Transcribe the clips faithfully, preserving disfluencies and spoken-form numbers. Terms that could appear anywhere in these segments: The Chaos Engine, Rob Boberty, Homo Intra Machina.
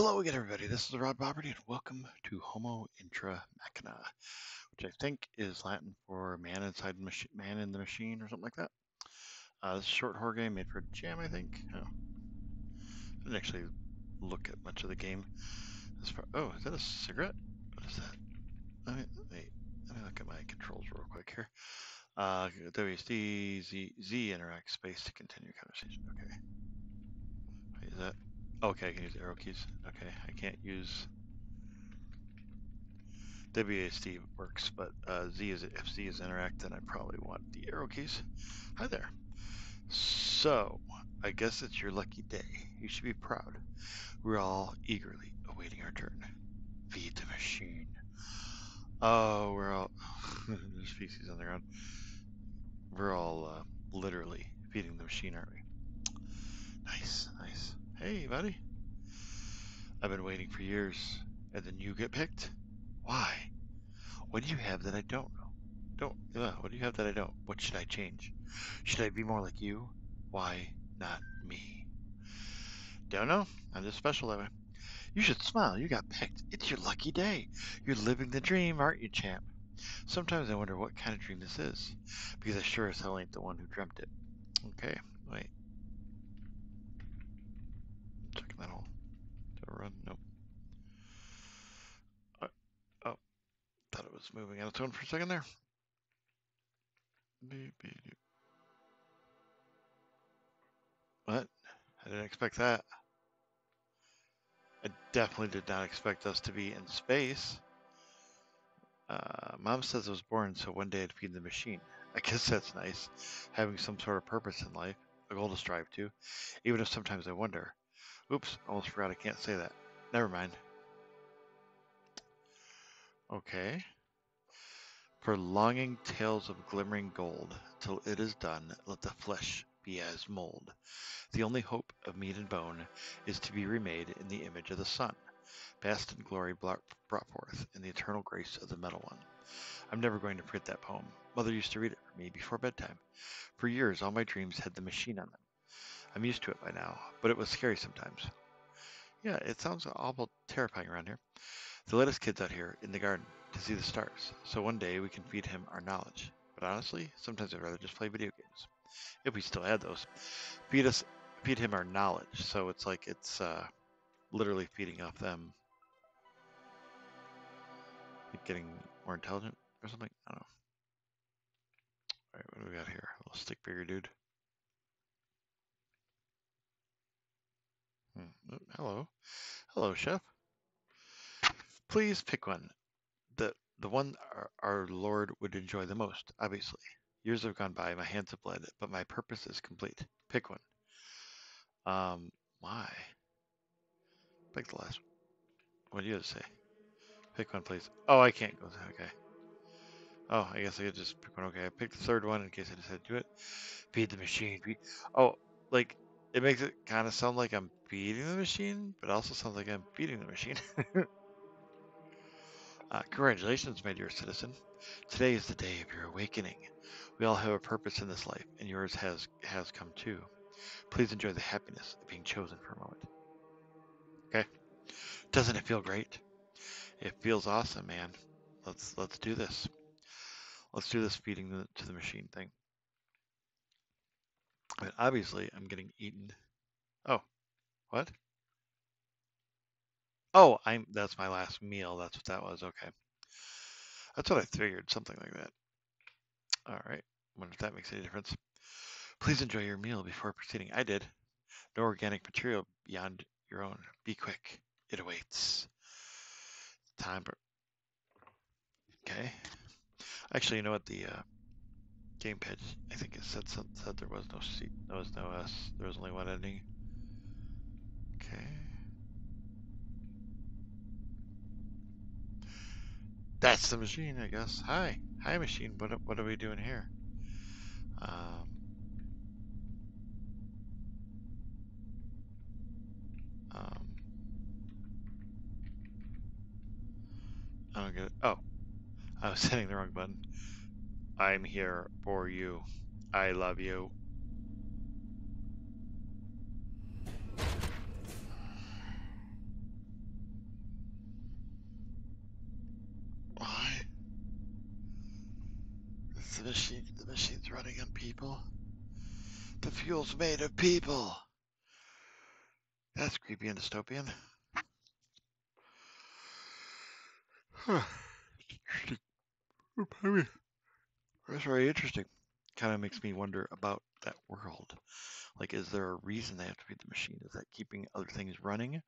Hello again, everybody. This is Rob Boberty, and welcome to Homo Intra Machina, which I think is Latin for man inside the machine, man in the machine, or something like that. Uh, this is a short horror game made for Jam, I think. Oh. I didn't actually look at much of the game. As far, oh, is that a cigarette? What is that? Let me, wait, let me look at my controls real quick here. Uh, W S D, Z, Z, interact space to continue conversation. Okay. Wait, is that? Okay, I can use arrow keys. Okay, I can't use W A S D works, but uh, Z is if Z is interact, then I probably want the arrow keys. Hi there. So I guess it's your lucky day. You should be proud. We're all eagerly awaiting our turn. Feed the machine. Oh, we're all there's feces on the ground. We're all uh, literally feeding the machine, aren't we? Nice, nice. Hey, buddy. I've been waiting for years, and then you get picked? Why? What do you have that I don't know? Don't, uh, what do you have that I don't? What should I change? Should I be more like you? Why not me? Don't know. I'm just special that way. You should smile. You got picked. It's your lucky day. You're living the dream, aren't you, champ? Sometimes I wonder what kind of dream this is, because I sure as hell ain't the one who dreamt it. Okay, wait. That hole. Do I run? Nope. Uh, oh, thought it was moving on its own for a second there. What? I didn't expect that. I definitely did not expect us to be in space. Uh, Mom says I was born so one day I'd feed the machine. I guess that's nice, having some sort of purpose in life, a goal to strive to, even if sometimes I wonder. Oops, almost forgot I can't say that. Never mind. Okay. For longing tales of glimmering gold, till it is done, let the flesh be as mold. The only hope of meat and bone is to be remade in the image of the sun, past in glory brought forth in the eternal grace of the metal one. I'm never going to forget that poem. Mother used to read it for me before bedtime. For years, all my dreams had the machine on them. I'm used to it by now, but it was scary sometimes. Yeah, it sounds awful terrifying around here. They let us kids out here in the garden to see the stars, so one day we can feed him our knowledge. But honestly, sometimes I'd rather just play video games, if we still had those. Feed us, feed him our knowledge, so it's like it's uh, literally feeding off them. Like getting more intelligent or something? I don't know. All right, what do we got here? A little stick figure dude. Hello. Hello, Chef. Please pick one. The the one our, our Lord would enjoy the most, obviously. Years have gone by, my hands have bled, but my purpose is complete. Pick one. Um, why? Pick the last one. What do you have to say? Pick one, please. Oh, I can't go there. Okay. Oh, I guess I could just pick one. Okay, I picked the third one in case I decided to do it. Feed the machine. Feed... Oh, like... It makes it kind of sound like I'm beating the machine, but it also sounds like I'm beating the machine. uh, congratulations, my dear citizen. Today is the day of your awakening. We all have a purpose in this life, and yours has, has come too. Please enjoy the happiness of being chosen for a moment. Okay. Doesn't it feel great? It feels awesome, man. Let's, let's do this. Let's do this feeding the, to the machine thing. But obviously, I'm getting eaten. Oh, what? Oh, I'm. That's my last meal. That's what that was. Okay. That's what I figured. Something like that. All right. I wonder if that makes any difference. Please enjoy your meal before proceeding. I did. No organic material beyond your own. Be quick. It awaits. Time. For... Okay. Actually, you know what? The. Uh... Gamepad, I think it said something, said there was no C, there was no S, there was only one ending. Okay. That's the machine, I guess. Hi. Hi, machine. What, what are we doing here? Um, um, I don't get it. Oh, I was hitting the wrong button. I'm here for you. I love you. the machine, the machine's running on people. The fuel's made of people. That's creepy and dystopian. Huh. That's very interesting. Kind of makes me wonder about that world. Like, is there a reason they have to feed the machine? Is that keeping other things running?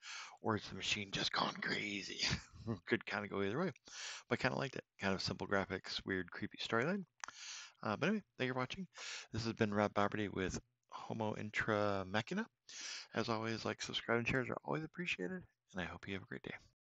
Or is the machine just gone crazy? Could kind of go either way. But I kind of liked it. Kind of simple graphics, weird, creepy storyline. Uh, but anyway, thank you for watching. This has been Rob Boberty with Homo Intra Machina. As always, like, subscribe, and shares are always appreciated. And I hope you have a great day.